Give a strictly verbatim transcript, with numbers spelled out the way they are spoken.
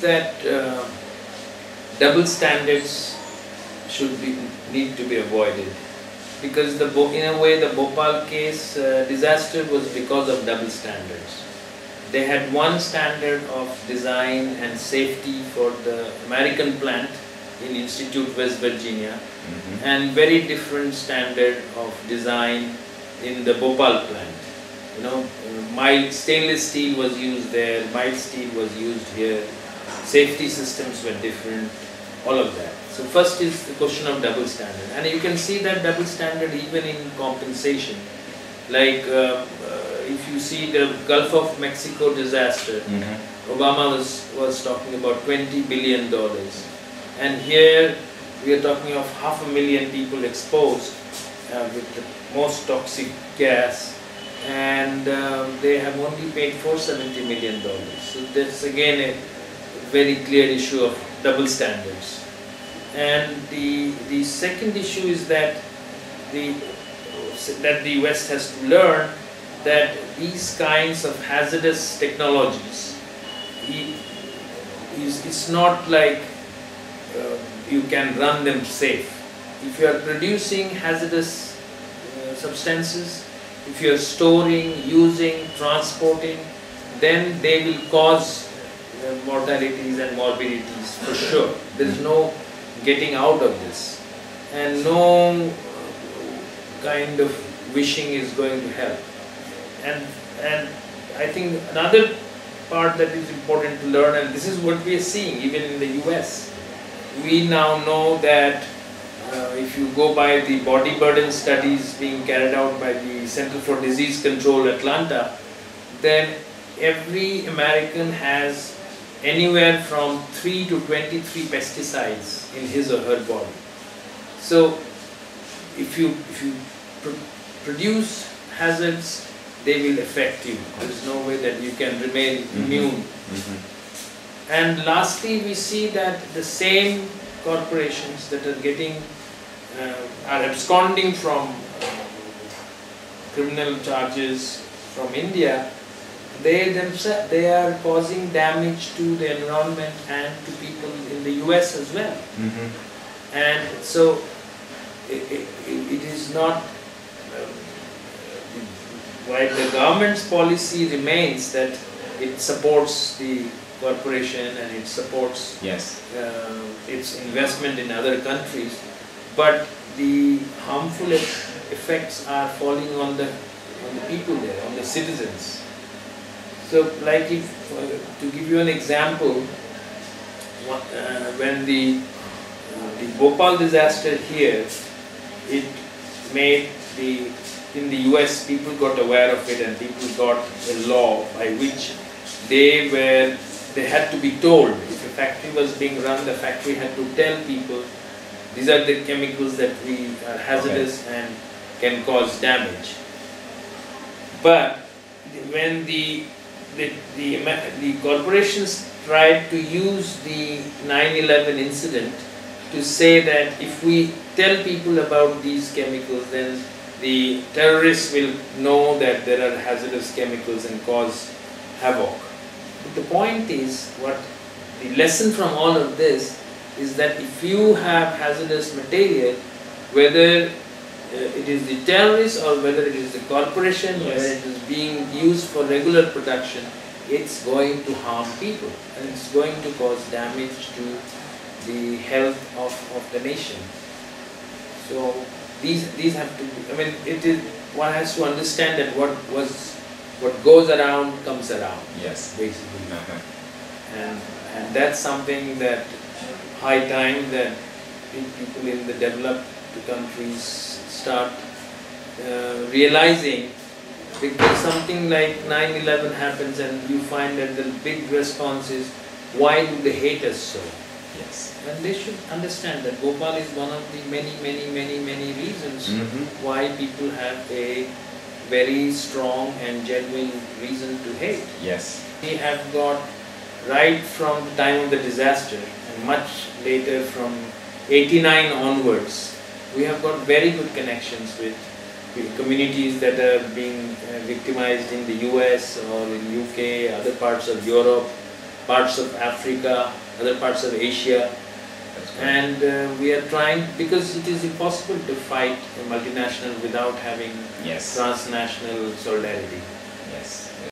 That uh, double standards should be need to be avoided, because the in a way the Bhopal case uh, disaster was because of double standards. They had one standard of design and safety for the American plant in Institute West Virginia, mm-hmm. and very different standard of design in the Bhopal plant. You know, mild stainless steel was used there, mild steel was used here. Safety systems were different, all of that. So first is the question of double standard, and you can see that double standard even in compensation. Like uh, uh, if you see the Gulf of Mexico disaster, mm-hmm. Obama was, was talking about twenty billion dollars, and here we are talking of half a million people exposed uh, with the most toxic gas, and uh, they have only paid four hundred seventy million dollars. So that's again a very clear issue of double standards. And the the second issue is that the that the West has to learn that these kinds of hazardous technologies, it, it's not like uh, you can run them safe. If you are producing hazardous uh, substances, if you are storing, using, transporting, then they will cause mortalities and morbidities for sure. There is no getting out of this, and no kind of wishing is going to help. And and I think another part that is important to learn, and this is what we are seeing even in the U S, we now know that uh, if you go by the body burden studies being carried out by the Center for Disease Control Atlanta, then every American has anywhere from three to twenty-three pesticides in his or her body. So if you, if you pr produce hazards, they will affect you. There is no way that you can remain mm-hmm. immune. Mm-hmm. And lastly, we see that the same corporations that are getting, uh, are absconding from criminal charges from India, They themselves, they are causing damage to the environment and to people in the U S as well. Mm-hmm. And so it, it, it is not, um, while the government's policy remains that it supports the corporation and it supports yes. uh, its investment in other countries, but the harmful effects are falling on the, on the people there, on the citizens. So, like if, uh, to give you an example, what, uh, when the, uh, the Bhopal disaster here, it made the, in the U S people got aware of it, and people got a law by which they were, they had to be told, if a factory was being run, the factory had to tell people, these are the chemicals that we are hazardous okay. and can cause damage. But when the The, the, the corporations tried to use the nine eleven incident to say that if we tell people about these chemicals, then the terrorists will know that there are hazardous chemicals and cause havoc. But the point is, what the lesson from all of this is that if you have hazardous material, whether Uh, it is the terrorists or whether it is the corporation, yes. whether it is being used for regular production, it's going to harm people, and it's going to cause damage to the health of, of the nation. So these these have to be, I mean, it is, one has to understand that what was what goes around comes around. Yes, basically, okay. and and that's something that high time that people in the developed countries start uh, realizing, because something like nine eleven happens and you find that the big response is, why do they hate us so? Yes. And they should understand that Bhopal is one of the many, many, many, many reasons mm-hmm. why people have a very strong and genuine reason to hate. Yes. We have got right from the time of the disaster and much later from eighty-nine onwards, we have got very good connections with, with communities that are being uh, victimized in the U S or in U K, other parts of Europe, parts of Africa, other parts of Asia. And uh, we are trying, because it is impossible to fight a multinational without having yes. transnational solidarity. Yes.